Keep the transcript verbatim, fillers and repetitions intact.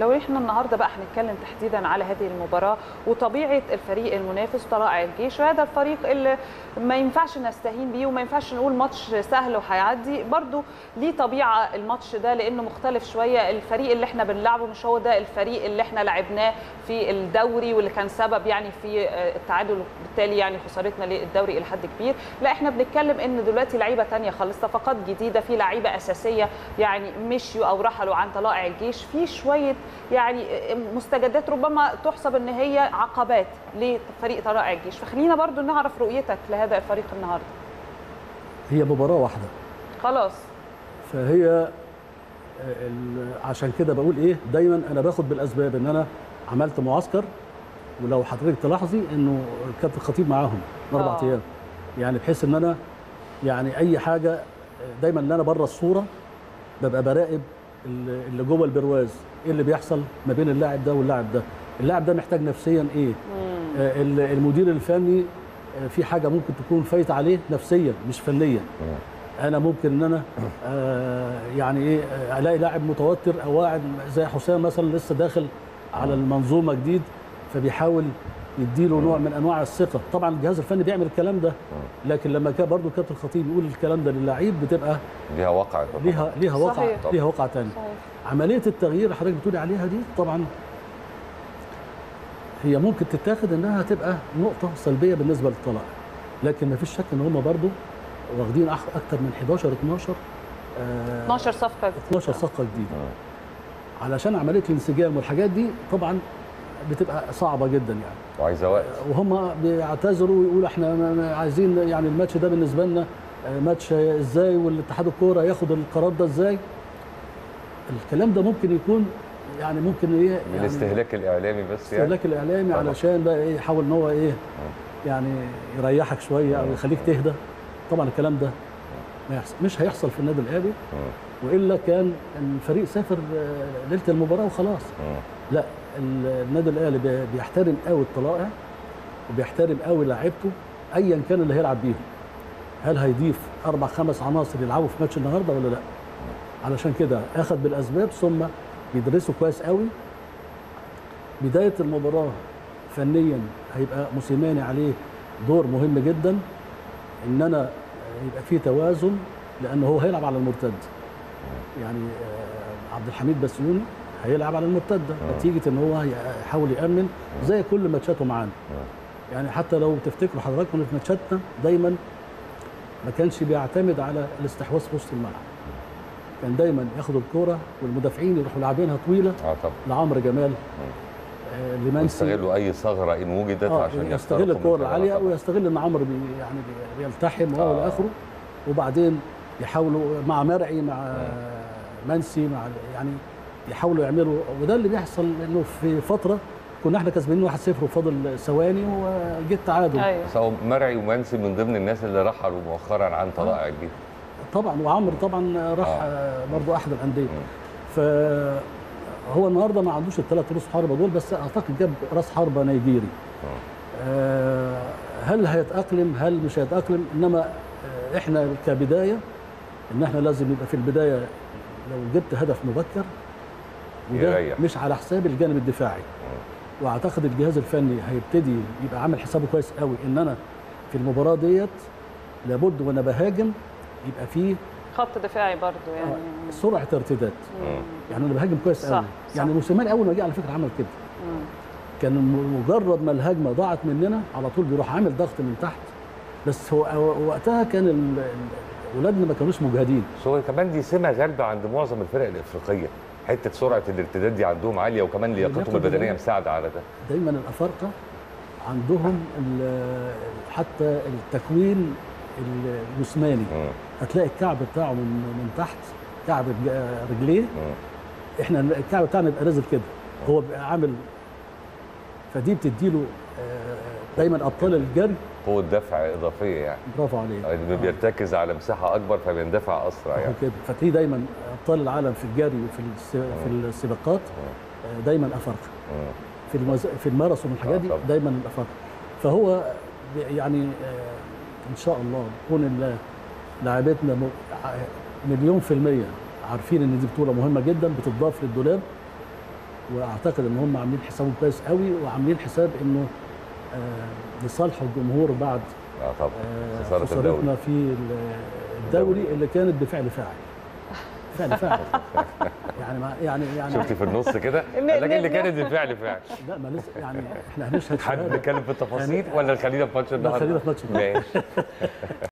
لو احنا النهارده بقى هنتكلم تحديدا على هذه المباراه وطبيعه الفريق المنافس طلائع الجيش، وهذا الفريق اللي ما ينفعش نستهين بيه وما ينفعش نقول ماتش سهل وهيعدي، برده ليه طبيعه الماتش ده لانه مختلف شويه. الفريق اللي احنا بنلعبه مش هو ده الفريق اللي احنا لعبناه في الدوري واللي كان سبب يعني في التعادل وبالتالي يعني خسارتنا للدوري الى حد كبير، لا احنا بنتكلم ان دلوقتي لعيبه ثانيه خالص، صفقات جديده، في لعيبه اساسيه يعني مشيوا او رحلوا عن طلائع الجيش، في شويه يعني مستجدات ربما تحسب ان هي عقبات لفريق طلائع الجيش. فخلينا برضو نعرف رؤيتك لهذا الفريق النهارده. هي مباراه واحده خلاص، فهي عشان كده بقول ايه، دايما انا باخد بالاسباب. ان انا عملت معسكر، ولو حضرتك تلاحظي انه الكابتن الخطيب معاهم اربع آه. ايام، يعني بحيث ان انا يعني اي حاجه دايما اللي انا بره الصوره ببقى براقب اللي جوه البرواز، ايه اللي بيحصل ما بين اللاعب ده واللاعب ده، اللاعب ده محتاج نفسيا ايه، آه المدير الفني آه في حاجه ممكن تكون فايت عليه نفسيا مش فنيا. انا ممكن ان انا آه يعني ايه الاقي لاعب متوتر او قاعد زي حسين مثلا لسه داخل على المنظومه جديد، فبيحاول يديله نوع من انواع الثقه. طبعا الجهاز الفني بيعمل الكلام ده، لكن لما كان برضه الكابتن الخطيب يقول الكلام ده للعيب بتبقى ليها وقع، ليها ليها وقع، ليها وقع ثاني. عمليه التغيير اللي حضرتك بتقولي عليها دي طبعا هي ممكن تتاخد انها تبقى نقطه سلبيه بالنسبه للطلائع، لكن ما فيش شك ان هم برضه واخدين اكثر من احداشر اتناشر آه اتناشر صفقه اتناشر صفقه جديده، علشان عمليه الانسجام والحاجات دي طبعا بتبقى صعبه جدا يعني، وعايزه وقت، وهم بيعتذروا ويقولوا احنا عايزين يعني الماتش ده بالنسبه لنا ماتش ازاي، والاتحاد الكوره ياخد القرار ده ازاي. الكلام ده ممكن يكون يعني ممكن ايه يعني الاستهلاك الاعلامي، بس الاستهلاك يعني الاعلامي طبعا. علشان بقى ايه يحاول ان هو ايه يعني يريحك شويه او يخليك تهدى. طبعا الكلام ده ما يحصل، مش هيحصل في النادي الاهلي، والا كان الفريق سافر ليله المباراه وخلاص. لا، النادي الاهلي بيحترم قوي الطلائع وبيحترم قوي لاعيبته ايا كان اللي هيلعب بيهم. هل هيضيف اربع خمس عناصر يلعبوا في ماتش النهارده ولا لا؟ علشان كده اخد بالاسباب، ثم بيدرسوا كويس قوي. بدايه المباراه فنيا هيبقى موسيماني عليه دور مهم جدا، ان انا يبقى في توازن، لان هو هيلعب على المرتد. يعني عبد الحميد بسيوني هيلعب على المرتد نتيجه ان هو هيحاول يامن زي كل ماتشاته معانا. يعني حتى لو تفتكروا حضراتكم في ماتشاتنا دايما ما كانش بيعتمد على الاستحواذ في وسط الملعب، كان دايما ياخد الكوره والمدافعين يروحوا لاعبينها طويله لعمرو جمال آه لمنسي، يستغلوا اي ثغره ان وجدت آه عشان يستغل الكوره العاليه، ويستغل ان عمرو بي يعني بيلتحم وهو آه. لاخره، وبعدين يحاولوا مع مرعي مع آه. منسي مع يعني يحاولوا يعملوا، وده اللي بيحصل. انه في فتره كنا احنا كسبانين واحد صفر وفاضل ثواني وجه التعادل. ايوه، مرعي ومنسي من ضمن الناس اللي رحلوا مؤخرا عن طلائع الجيش طبعا، وعمرو طبعا راح آه. برضه احد الانديه. فهو النهارده ما عندوش الثلاث رؤوس حربه دول، بس اعتقد جاب راس حربه نيجيري. آه هل هيتاقلم هل مش هيتاقلم؟ انما احنا كبدايه ان احنا لازم يبقى في البدايه لو جبت هدف مبكر وده مش على حساب الجانب الدفاعي. واعتقد الجهاز الفني هيبتدي يبقى عامل حسابه كويس قوي، ان انا في المباراه ديت لابد وانا بهاجم يبقى فيه خط دفاعي برضه يعني آه سرعه ارتداد. يعني انا بهاجم كويس قوي، يعني موسيماني اول ما جه على فكره عمل كده، مم. كان مجرد ما الهجمه ضاعت مننا على طول بيروح عامل ضغط من تحت، بس هو وقتها كان اولادنا ما كانوش مجهدين. هو كمان دي سمه غالبه عند معظم الفرق الافريقيه، حته سرعه الارتداد دي عندهم عاليه، وكمان لياقتهم البدنيه مساعده على ده. دايما الافارقه عندهم حتى التكوين الجسماني، هتلاقي الكعب بتاعه من من تحت، كعب رجليه، احنا الكعب بتاعنا بيبقى نازل كده، هو بيبقى عامل، فدي بتديله دايما ابطال الجري قوه دفع اضافيه. يعني برافو عليك، اللي بيرتكز على مساحه اكبر فبيندفع اسرع يعني كده. فتلاقيه دايما ابطال العالم في الجري وفي في السباقات دايما افارقه، في المز... في الماراثون والحاجات دي دايما الافارقه. فهو يعني ان شاء الله يكون لاعبتنا مليون في الميه عارفين ان دي بطوله مهمه جدا بتضاف للدولاب، واعتقد ان هم عاملين حسابهم كويس قوي، وعاملين حساب انه لصالحوا الجمهور بعد اه طبعا آه خسارتنا في الدوري اللي كانت بفعل فاعل فعل فاعل يعني يعني يعني شفتي في النص كده لكن اللي كانت بفعل فاعل لا ما لسه يعني احنا هنشهد حد بيتكلم في التفاصيل ولا خلينا في ماتش النهارده؟ خلينا في ماتش النهارده.